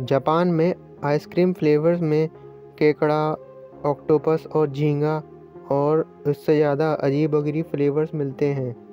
Japan में ice cream flavours में केकड़ा, ऑक्टोपस और झींगा और उससे ज़्यादा अजीब वगैरह फ्लेवर्स मिलते हैं।